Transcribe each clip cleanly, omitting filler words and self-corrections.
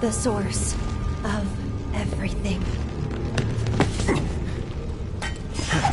The source of everything. Tagging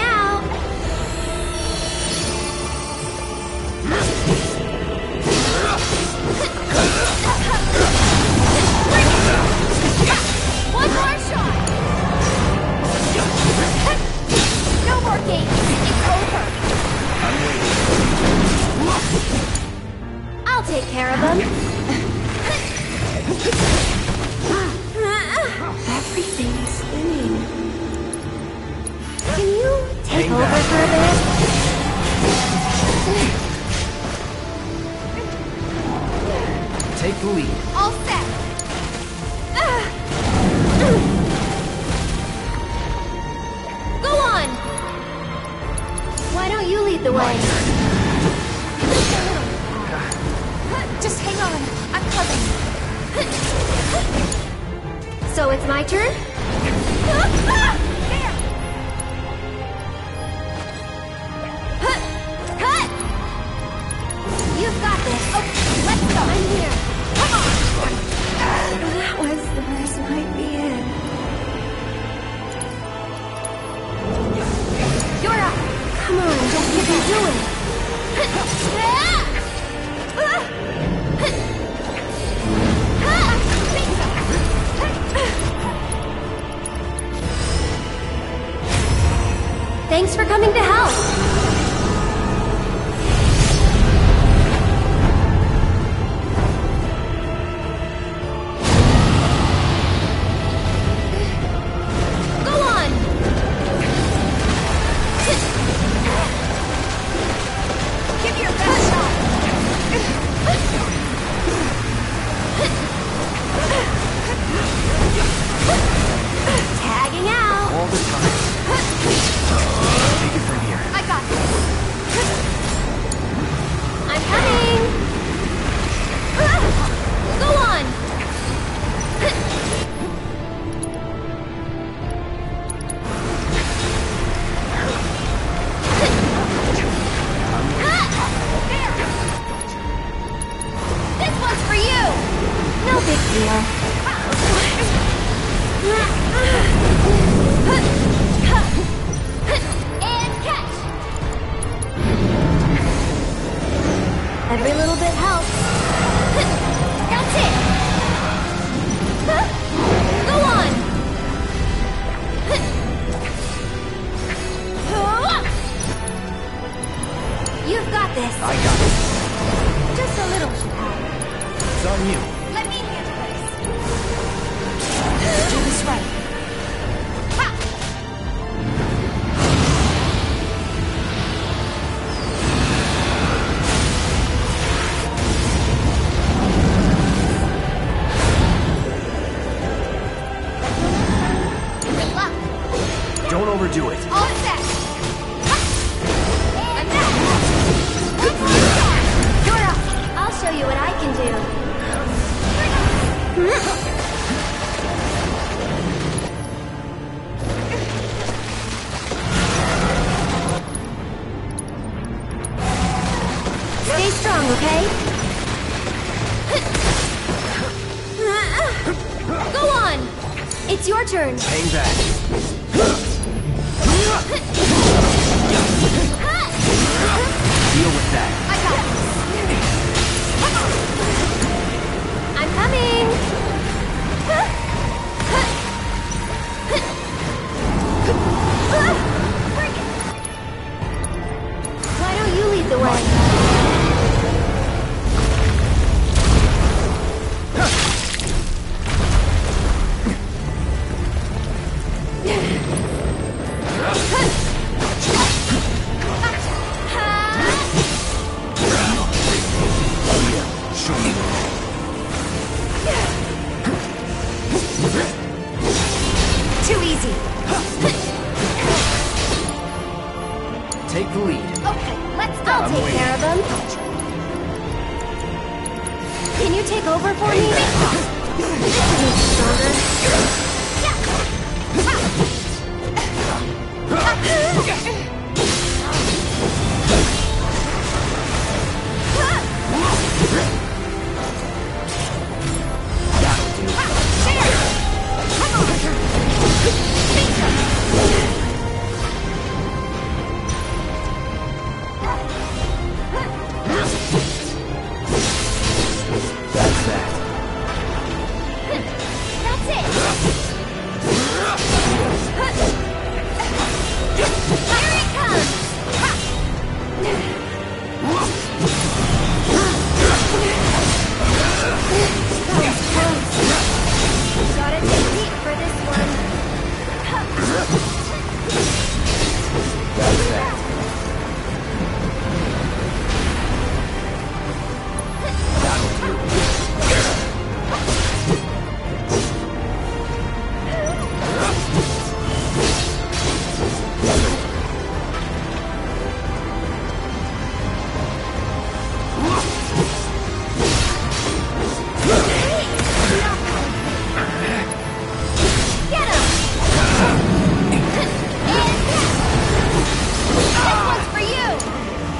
out all the time. Take it from here. And catch. Every little bit helps. That's it. Go on. You've got this. I got it. Just a little. It's on you. Let me handle this. Let's do this right. Ha! Good luck. Don't overdo it. All set. And now, you're up. I'll show you what I can do. Stay strong, okay? Go on. It's your turn. Hang back. Deal with that. I got it. I'm coming. Why don't you lead the way? This one's for you!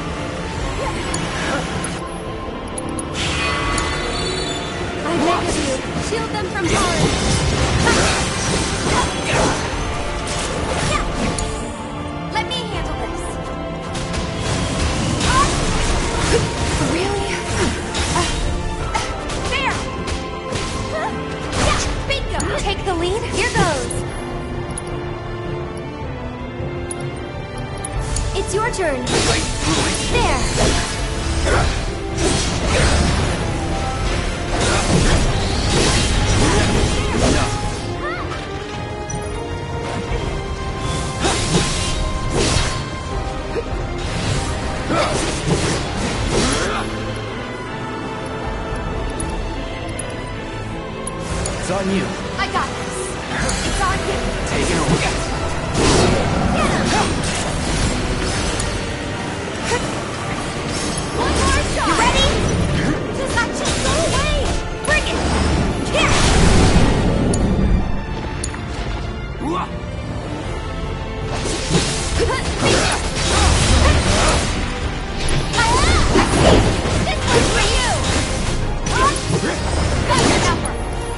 Got your number!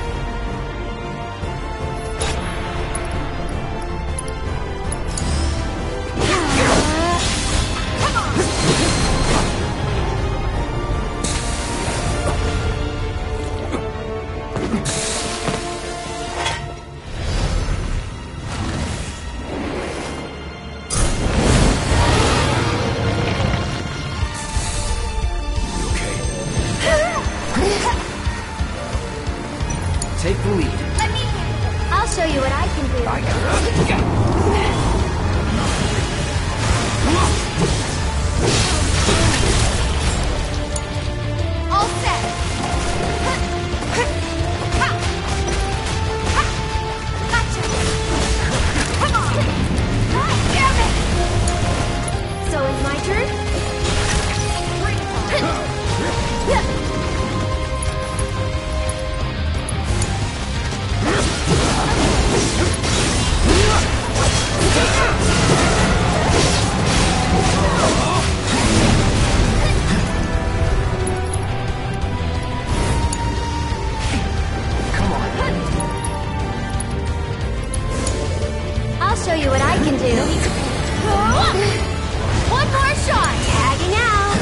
take the lead. Let me handle it. I'll show you what I can do. I got it. All set. So it's my turn? Come on. I'll show you what I can do. One more shot! Tagging out!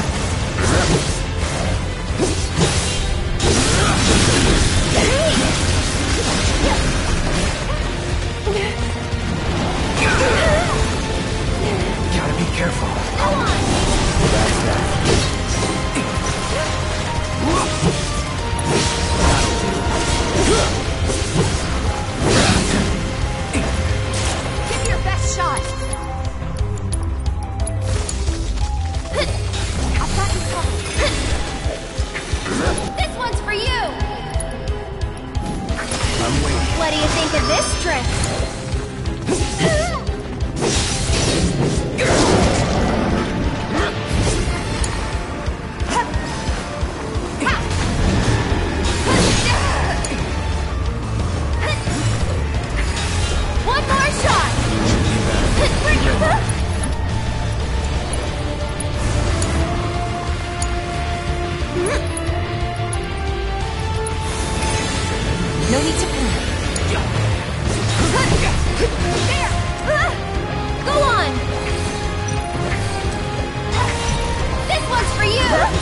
Gotta be careful. Go on! That's that. Give your best shot! This one's for you! I'm waiting. What do you think of this trick? One more shot! Bring your book! No need to panic. There! Go on! This one's for you!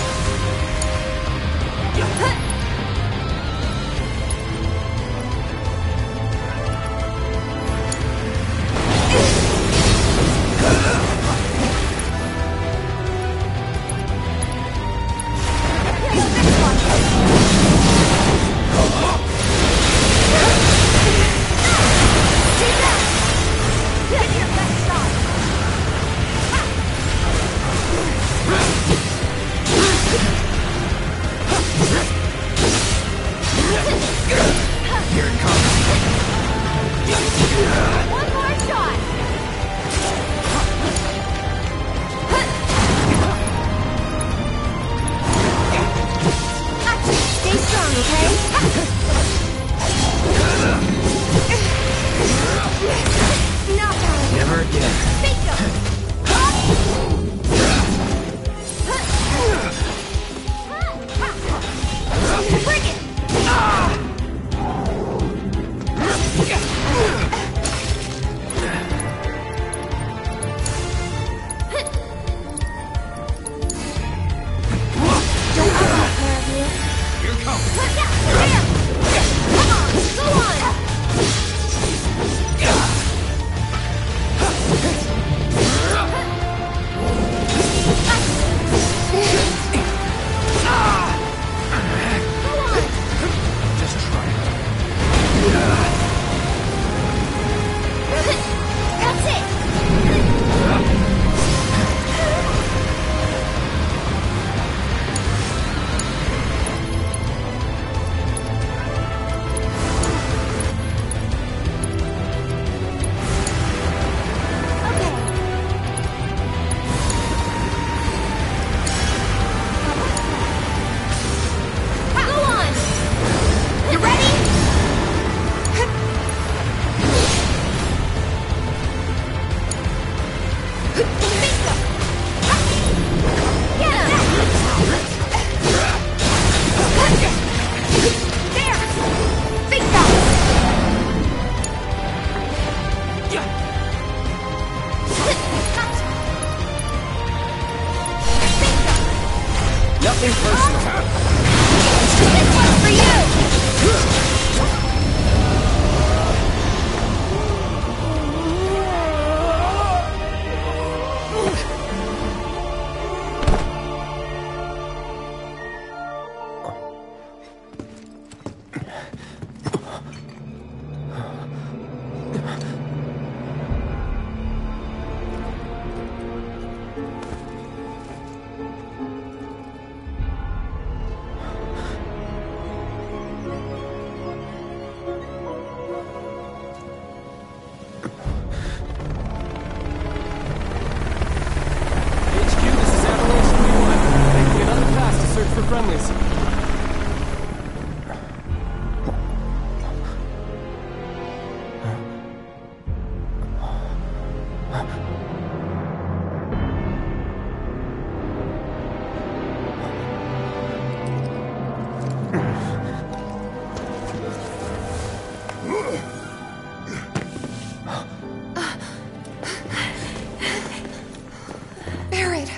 Barret,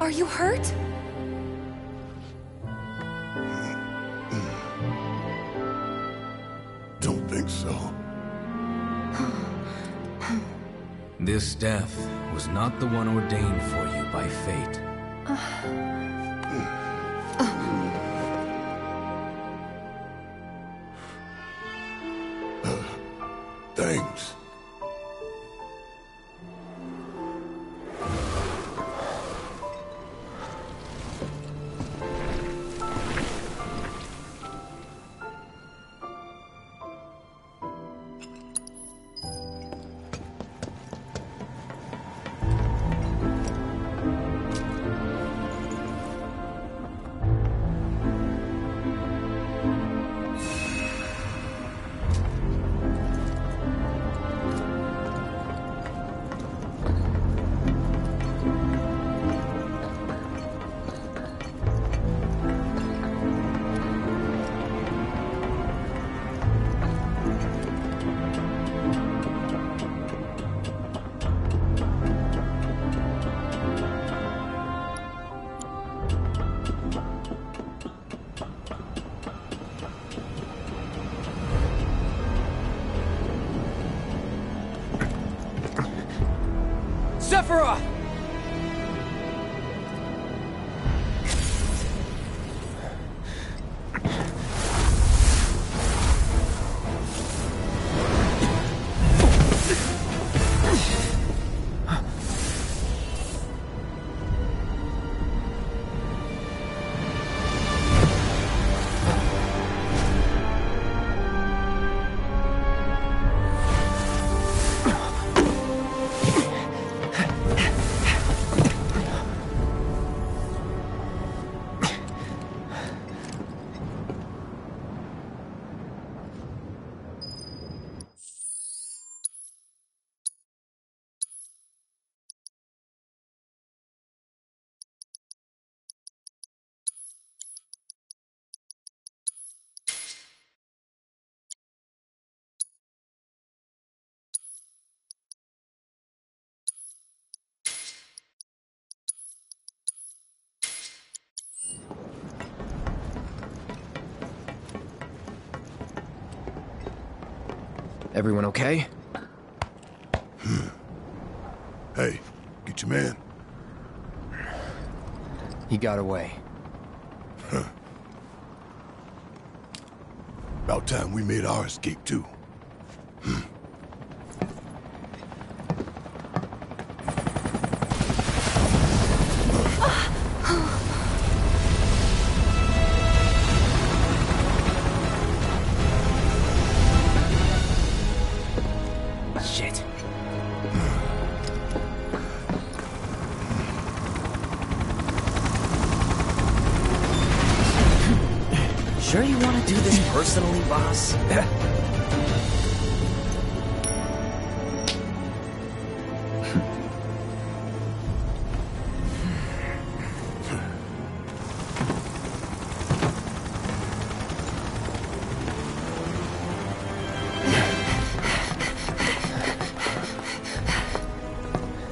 are you hurt? Don't think so. This death was not the one ordained for you by fate. Thanks. Sephiroth! Everyone okay? Hey, get your man. He got away. Huh. About time we made our escape too. Sure you want to do this personally, boss?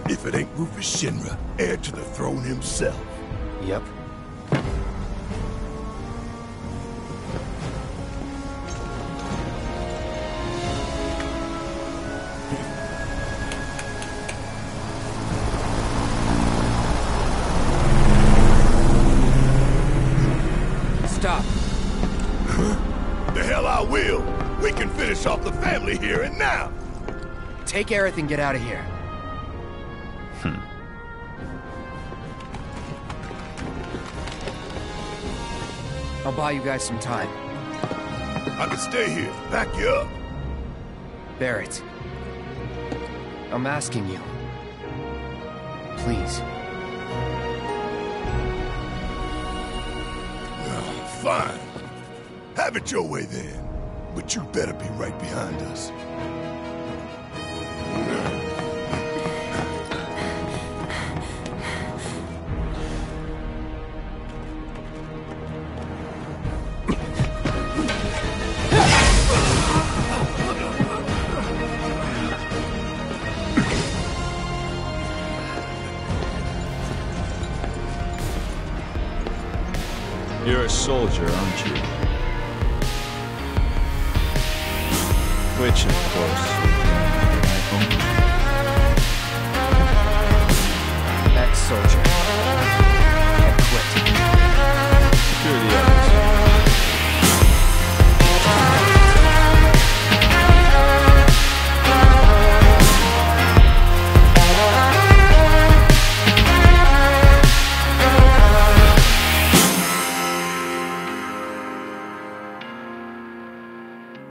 If it ain't Rufus Shinra, heir to the throne himself. Yep. We can finish off the family here and now! Take Aerith and get out of here. I'll buy you guys some time. I can stay here. Back you up. Barret. I'm asking you. Please. Oh, fine. Have it your way then. But you better be right behind us. soldier, aren't you? Which, of course, is my home. That soldier.